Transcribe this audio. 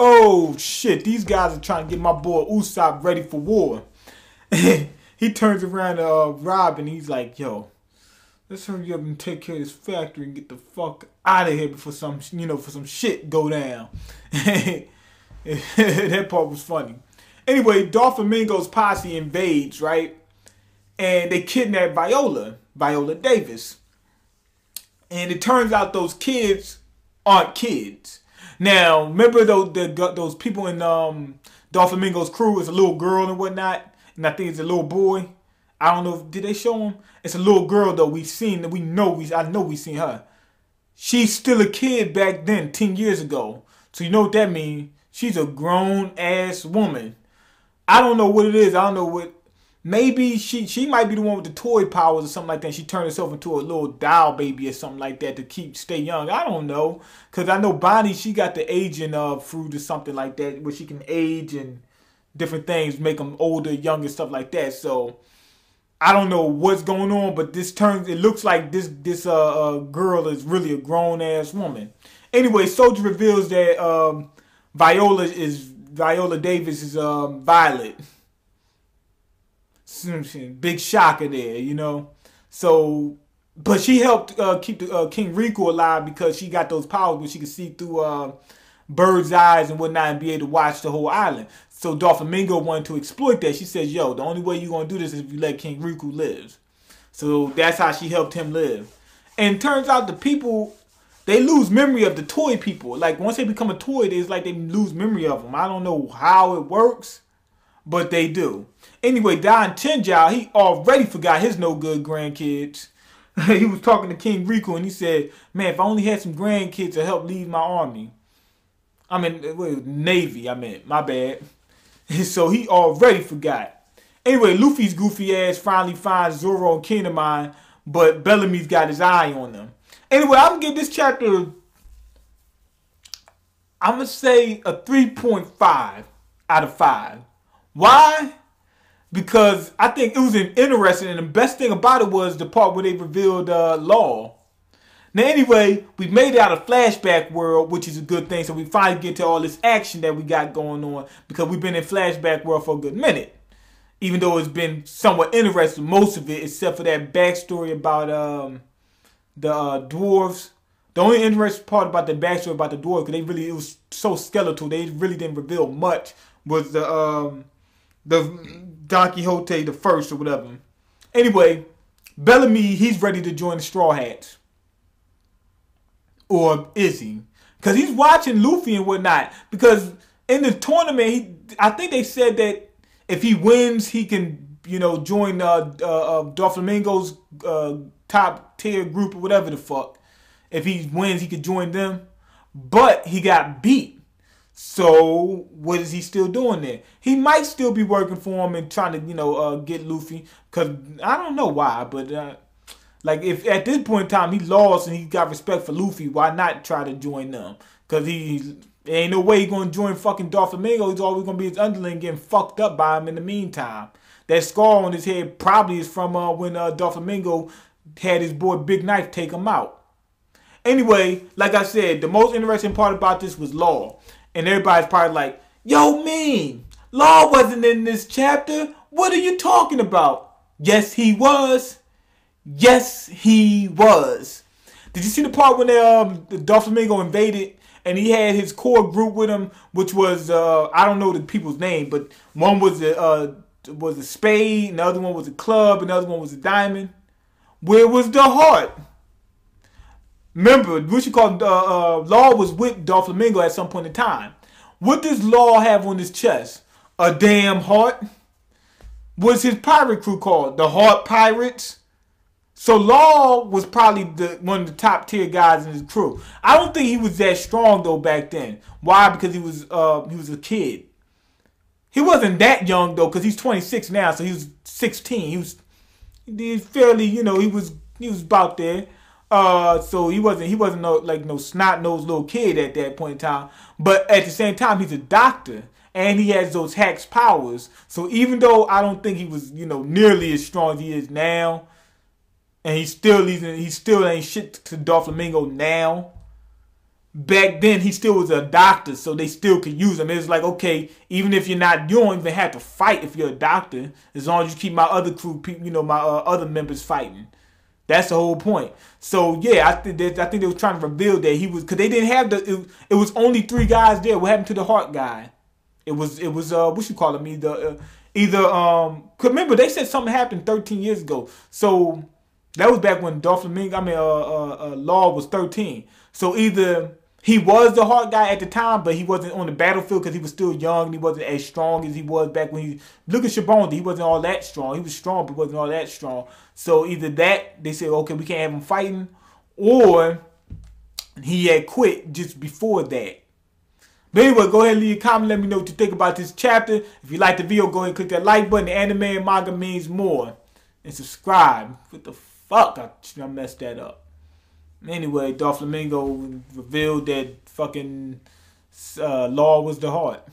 Oh shit, these guys are trying to get my boy Usopp ready for war. He turns around to Robin, he's like, yo, let's hurry up and take care of this factory and get the fuck out of here before some, you know, for some shit go down. That part was funny. Anyway, Doflamingo's posse invades, right? And they kidnap Viola Davis. And it turns out those kids aren't kids. Now, remember those people in Doflamingo's crew? It's a little girl and whatnot. And I think it's a little boy. I don't know. Did they show him? It's a little girl, though. We've seen. We know. I know we've seen her. She's still a kid back then, 10 years ago. So you know what that means. She's a grown-ass woman. I don't know what it is. I don't know what. Maybe she might be the one with the toy powers or something like that. She turned herself into a little doll baby or something like that to stay young. I don't know. Because I know Bonnie, she got the aging fruit or something like that where she can age and different things, make them older, younger, stuff like that. So I don't know what's going on, but it looks like this girl is really a grown-ass woman. Anyway, Soldier reveals that Viola Davis is Violet. Big shocker there, you know. So, but she helped keep the King Riku alive because she got those powers where she could see through birds' eyes and whatnot and be able to watch the whole island. So Doflamingo wanted to exploit that. She says, yo, the only way you're going to do this is if you let King Riku live. So that's how she helped him live. And turns out the people, they lose memory of the toy people. Like, once they become a toy, it's like they lose memory of them. I don't know how it works, but they do. Anyway, Don Tenjao, he already forgot his no-good grandkids. He was talking to King Rico, and he said, man, if I only had some grandkids to help lead my army. I mean, Navy, I meant. My bad. So he already forgot. Anyway, Luffy's goofy ass finally finds Zoro and Kin'emon, but Bellamy's got his eye on them. Anyway, I'm going to give this chapter, I'm going to say a 3.5 out of 5. Why? Because I think it was interesting, and the best thing about it was the part where they revealed Law. Now anyway, we made it out of flashback world, which is a good thing, so we finally get to all this action that we got going on, because we've been in flashback world for a good minute. Even though it's been somewhat interesting, most of it, except for that backstory about the dwarves. The only interesting part about the backstory about the dwarves, because it was so skeletal, they really didn't reveal much, was the Don Quixote the First or whatever. Anyway, Bellamy, he's ready to join the Straw Hats. Or is he? Because he's watching Luffy and whatnot. Because in the tournament, I think they said that if he wins, he can, you know, join Doflamingo's top tier group or whatever the fuck. If he wins, he could join them. But he got beat. So, what is he still doing there? He might still be working for him and trying to, you know, get Luffy. Because, I don't know why, but, like, if at this point in time he lost and he got respect for Luffy, why not try to join them? Because there ain't no way he's going to join fucking Doflamingo. He's always going to be his underling getting fucked up by him in the meantime. That scar on his head probably is from when Doflamingo had his boy Big Knife take him out. Anyway, like I said, the most interesting part about this was Law. And everybody's probably like, yo, mean, Law wasn't in this chapter. What are you talking about? Yes, he was. Yes, he was. Did you see the part when the Doflamingo invaded and he had his core group with him, which was, I don't know the people's name, but one was a spade, and the other one was a club, and the other one was a diamond. Where was the heart? Remember, what you call Law was with Doflamingo at some point in time. What does Law have on his chest? A damn heart. What's his pirate crew called? The Heart Pirates. So Law was probably one of the top tier guys in his crew. I don't think he was that strong though back then. Why? Because he was a kid. He wasn't that young though, because he's 26 now, so he was 16. He was fairly, you know, he was about there. So he wasn't no snot-nosed little kid at that point in time. But at the same time, he's a doctor and he has those hacks powers. So even though I don't think he was, you know, nearly as strong as he is now, and he still ain't shit to Doflamingo now. back then he still was a doctor, so they still could use him. It's like, okay, even if you're not, you don't even have to fight if you're a doctor, as long as you keep my other crew, you know, my other members fighting. That's the whole point. So yeah, I think they were trying to reveal that he was, because they didn't have the. It was only three guys there. What happened to the heart guy? It was what you call him? Either remember they said something happened 13 years ago. So that was back when Doflamingo, Law was 13. So either he was the heart guy at the time, but he wasn't on the battlefield because he was still young and he wasn't as strong as he was back when he... Look at Shabondi. He wasn't all that strong. He was strong, but he wasn't all that strong. So either that, they said, okay, we can't have him fighting, or he had quit just before that. But anyway, go ahead and leave a comment. Let me know what you think about this chapter. If you like the video, go ahead and click that like button. The anime and manga means more. And subscribe. What the fuck? I messed that up. Anyway, Doflamingo revealed that fucking Law was the heart.